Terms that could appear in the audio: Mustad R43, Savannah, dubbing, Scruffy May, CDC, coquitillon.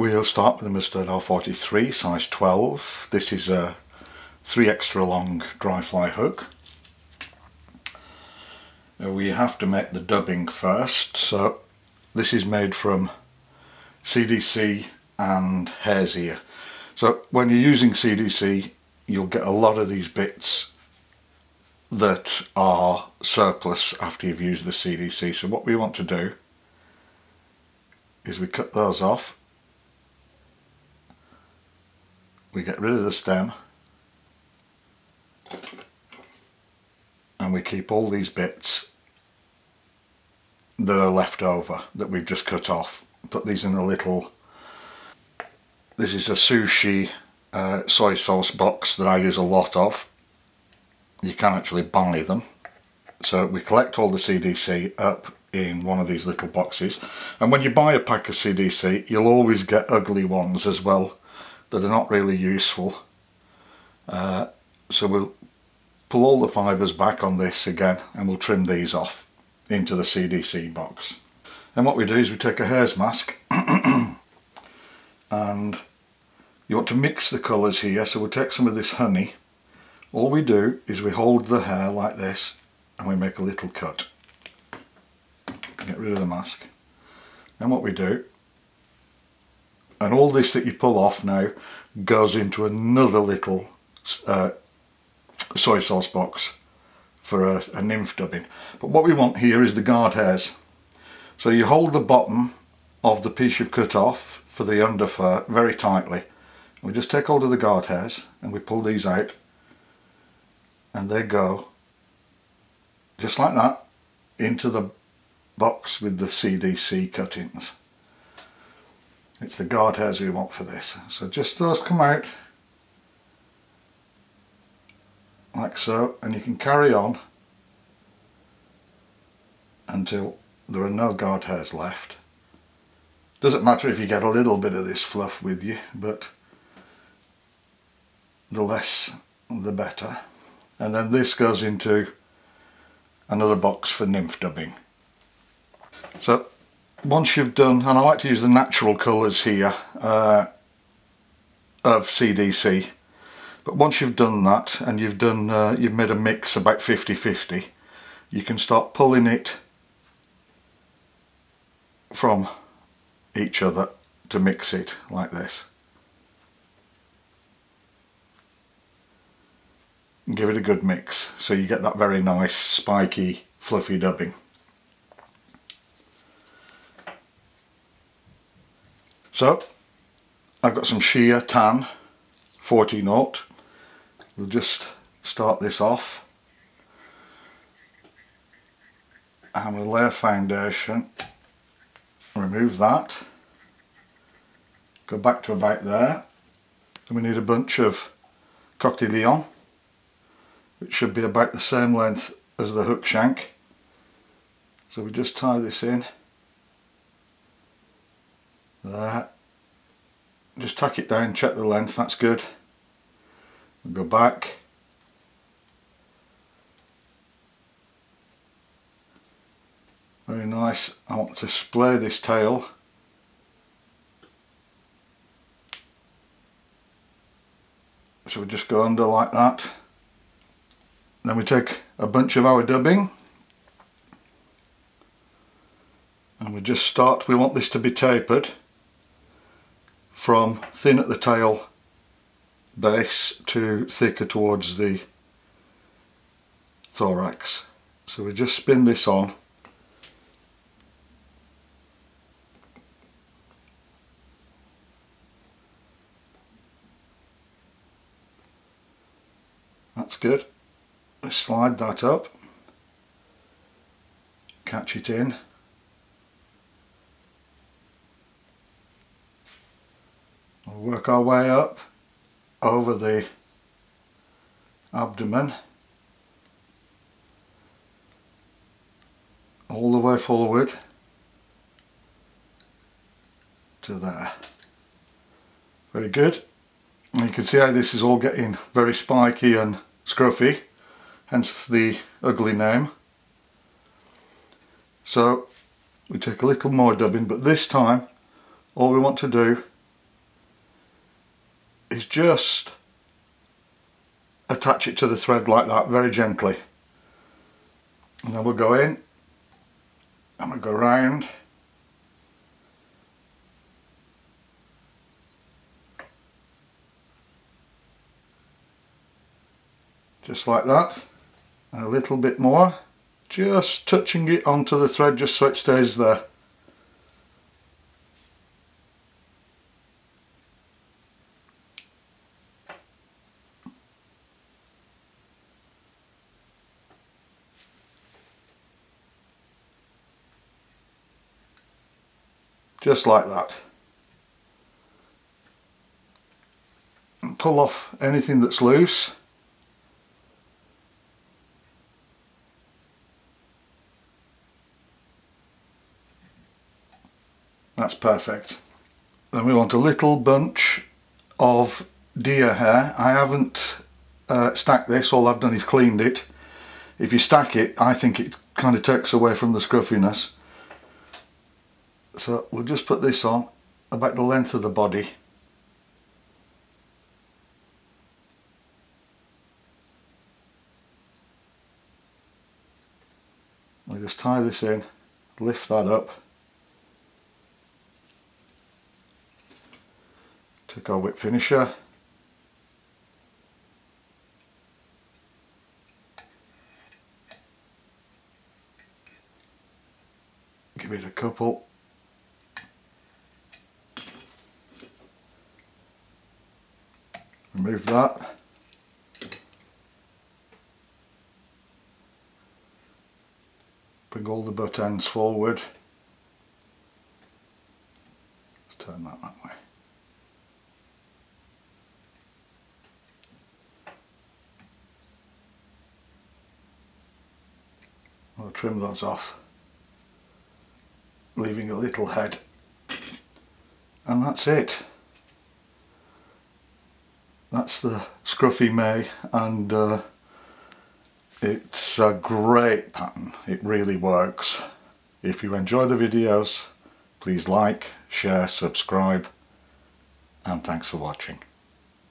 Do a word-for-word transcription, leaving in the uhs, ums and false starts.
We'll start with the Mustad R forty-three, size twelve. This is a three extra long dry fly hook. We have to make the dubbing first, so this is made from C D C and hare's ear. So when you're using C D C, you'll get a lot of these bits that are surplus after you've used the C D C. So what we want to do is we cut those off. We get rid of the stem and we keep all these bits that are left over that we've just cut off. Put these in a little, this is a sushi uh, soy sauce box that I use a lot of. You can actually buy them. So we collect all the C D C up in one of these little boxes, and when you buy a pack of C D C you'll always get ugly ones as well that are not really useful. Uh, so we'll pull all the fibres back on this again and we'll trim these off into the C D C box. And what we do is we take a hair's mask and you want to mix the colours here, so we'll take some of this honey. All we do is we hold the hair like this and we make a little cut. Get rid of the mask. And what we do, and all this that you pull off now goes into another little uh, soy sauce box for a, a nymph dubbing. But what we want here is the guard hairs. So you hold the bottom of the piece you've cut off for the under fur very tightly. We just take hold of the guard hairs and we pull these out, and they go just like that into the box with the C D C cuttings. It's the guard hairs we want for this. So just those come out like so, and you can carry on until there are no guard hairs left. Doesn't matter if you get a little bit of this fluff with you, but the less the better. And then this goes into another box for nymph dubbing. So once you've done, and I like to use the natural colours here uh, of C D C, but once you've done that and you've done uh, you've made a mix about fifty fifty, you can start pulling it from each other to mix it like this. And give it a good mix so you get that very nice spiky fluffy dubbing. So I've got some sheer tan forty nought. We'll just start this off and we'll lay a foundation, remove that, go back to about there, and we need a bunch of coquitillon, which should be about the same length as the hook shank. So we just tie this in there, just tack it down, check the length, that's good. We'll go back, very nice. I want to splay this tail so we just go under like that. Then we take a bunch of our dubbing and we just start, we want this to be tapered from thin at the tail base to thicker towards the thorax. So we just spin this on . That's good. Let's slide that up, catch it in, we'll work our way up over the abdomen all the way forward to there. Very good. And you can see how this is all getting very spiky and scruffy, hence the ugly name. So we take a little more dubbing, but this time all we want to do is just attach it to the thread like that, very gently. And then we'll go in and we'll go round. Just like that, a little bit more, just touching it onto the thread just so it stays there. Just like that. And pull off anything that's loose. That's perfect. Then we want a little bunch of deer hair. I haven't uh, stacked this, all I've done is cleaned it. If you stack it, I think it kind of takes away from the scruffiness. So we'll just put this on about the length of the body. We'll just tie this in, lift that up. Take our whip finisher, give it a couple, remove that, bring all the butt ends forward, let's turn that that way. I'll trim those off, leaving a little head, and that's it. That's the Scruffy May, and uh, it's a great pattern. It really works. If you enjoy the videos, please like, share, subscribe, and thanks for watching.